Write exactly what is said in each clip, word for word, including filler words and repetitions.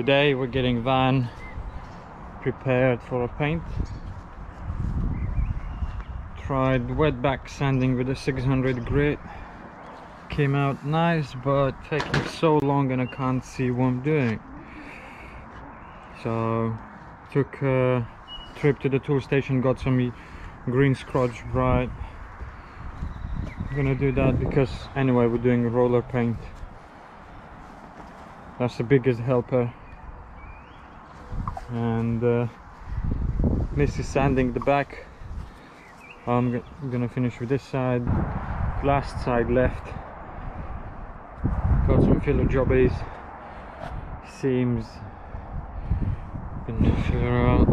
Today we're getting van prepared for a paint. Tried wetback sanding with a six hundred grit, came out nice, but taking so long and I can't see what I'm doing. So took a trip to the tool station, got some green scotch bright. I'm gonna do that because anyway we're doing roller paint. That's the biggest helper. And uh, this is sanding the back. I'm gonna finish with this side, last side left. Got some filler jobbies, seams, and filler out.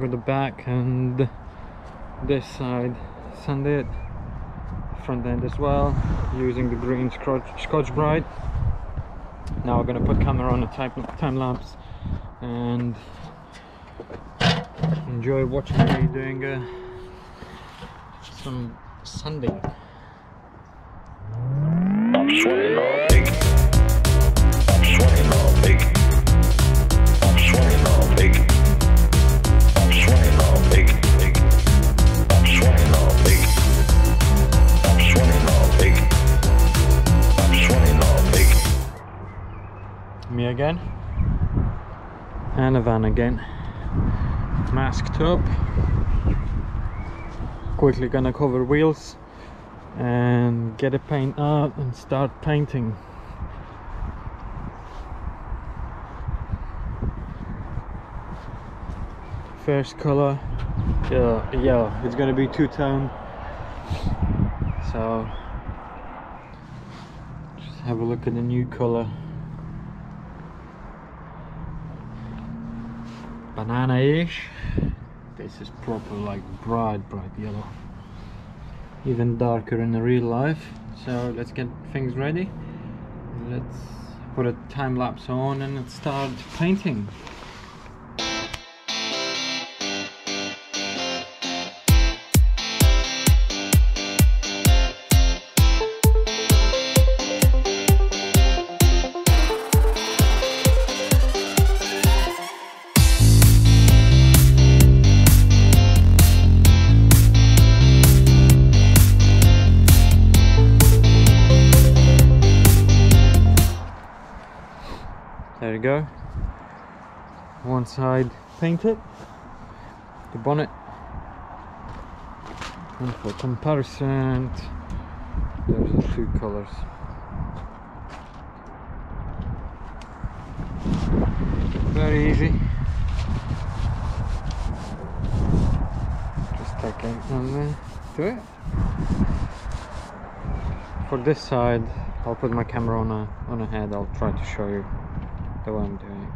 Got the back and this side sanded, front end as well, using the green Scotch, Scotch Brite. Now we're gonna put camera on a time lapse and enjoy watching me doing uh, some sanding. I'm sweating all big. I'm sweating all big. I'm sweating all big. I'm sweating all big. I'm sweating all big. I'm sweating all big. I'm sweating all big. Me again. And a van again. Masked up. Quickly gonna cover wheels and get a paint out and start painting. First color, yeah, yeah, it's gonna be two-tone. So just have a look at the new color. Banana-ish. This is proper like bright, bright yellow. Even darker in real life. So let's get things ready. Let's put a time lapse on and let's start painting. There you go, one side painted, the bonnet, and for comparison, there's the two colours. Very easy, just take it and do it. For this side, I'll put my camera on a, on a head, I'll try to show you what I'm doing.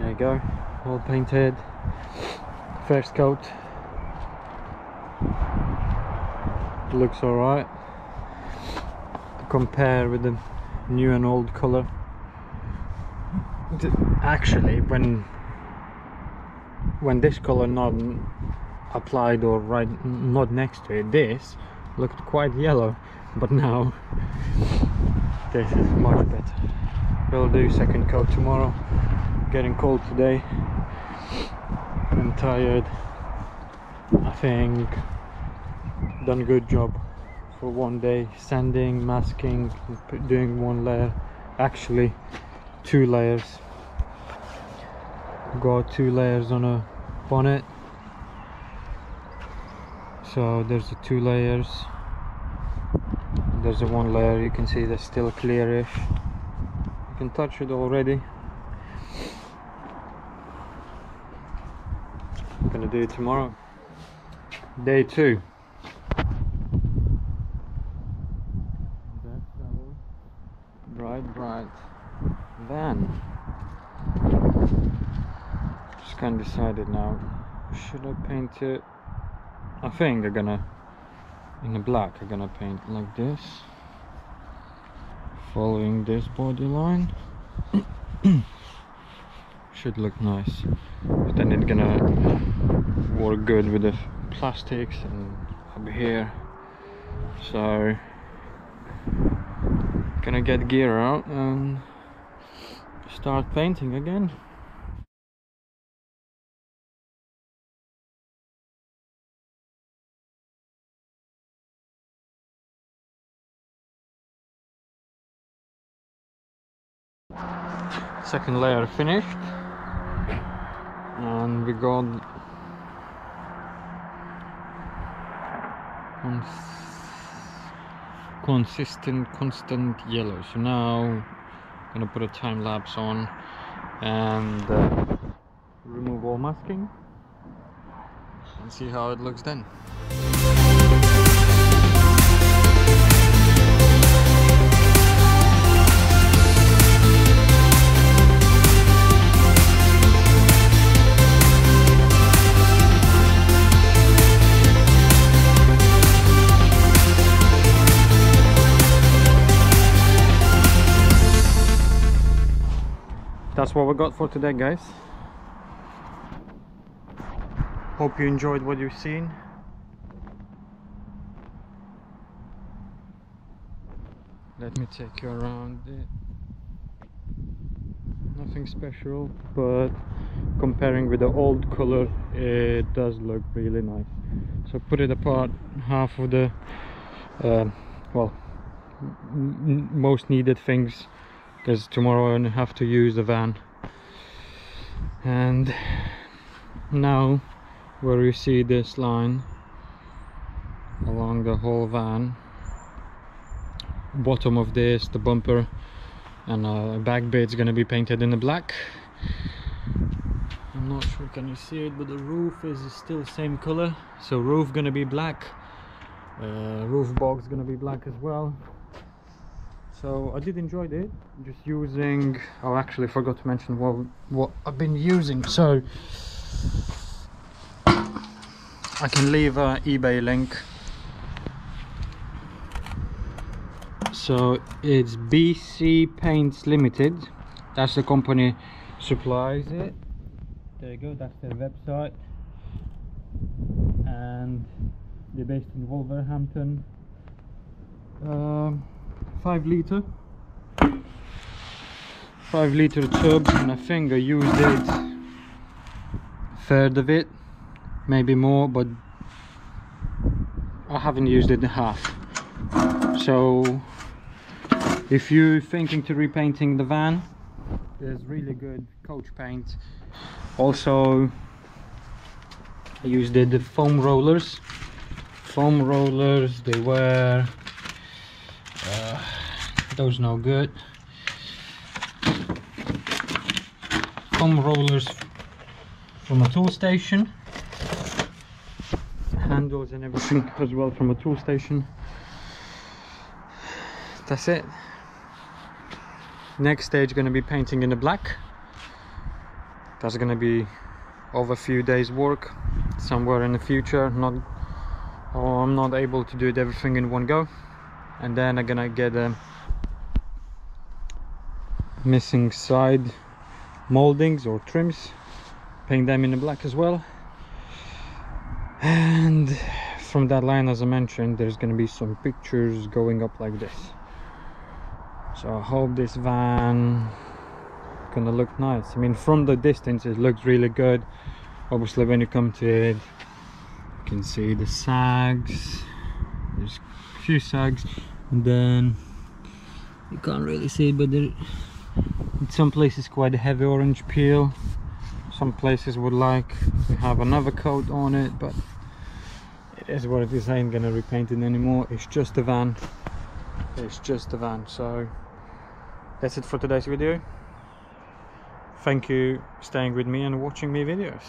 There you go, all painted. First coat looks alright. Compare with the new and old colour. Actually, when when this color not applied or right not next to it, this looked quite yellow, but now this is much better. We'll do second coat tomorrow. Getting cold today. I'm tired. I think done a good job for one day. Sanding, masking, doing one layer. Actually, two layers. Got two layers on a bonnet, so there's the two layers, there's the one layer. You can see that's still clearish, you can touch it already. I'm gonna do it tomorrow, day two. That's our bright bright van. Just kind of decided now, should I paint it? I think they're gonna, in the black, I'm gonna paint like this. following this body line. Should look nice, but then it's gonna work good with the plastics and up here. So gonna get gear out and start painting again. Second layer finished, and we got cons consistent constant yellow. So now I'm gonna put a time lapse on and uh, remove all masking and see how it looks then. That's what we got for today, guys. Hope you enjoyed what you've seen. Let me take you around. Nothing special, but comparing with the old color, it does look really nice. So put it apart, half of the uh, well, n most needed things, because tomorrow I have to use the van. And now where you see this line along the whole van, bottom of this, the bumper and uh, back bit is going to be painted in the black. I'm not sure, can you see it, but the roof is still same color, so roof going to be black, uh, roof box going to be black as well. So I did enjoy it, just using, oh actually forgot to mention what, what I've been using. So I can leave an eBay link. So it's B C Paints Limited, that's the company supplies it. There you go, that's their website. And they're based in Wolverhampton. Um, five litre five litre tub, and I think I used it a third of it, maybe more, but I haven't used it in half. So if you're thinking to repainting the van, there's really good Coach paint. Also I used the foam rollers foam rollers they were Uh, those no good. Foam rollers from a tool station, handles and everything as well from a tool station. That's it. Next stage going to be painting in the black. That's going to be over a few days work, somewhere in the future. Not, oh, I'm not able to do it everything in one go. And then I'm gonna get a missing side moldings or trims, paint them in the black as well. And from that line, as I mentioned, there's gonna be some pictures going up like this. So I hope this van gonna look nice. I mean, from the distance it looks really good. Obviously when you come to it, you can see the sags. There's few sags, and then you can't really see it, but there, in some places quite a heavy orange peel. Some places would like to have another coat on it, but it is what it is. I ain't gonna repaint it anymore. It's just a van. It's just a van. So that's it for today's video. Thank you for staying with me and watching me videos.